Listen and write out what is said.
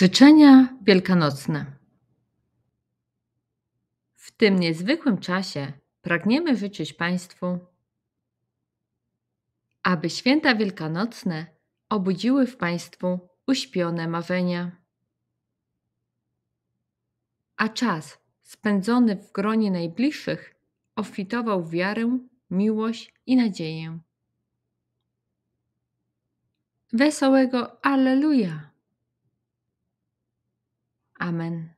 Życzenia wielkanocne. W tym niezwykłym czasie pragniemy życzyć Państwu, aby święta wielkanocne obudziły w Państwu uśpione marzenia, a czas spędzony w gronie najbliższych obfitował w wiarę, miłość i nadzieję. Wesołego Alleluja! Amen.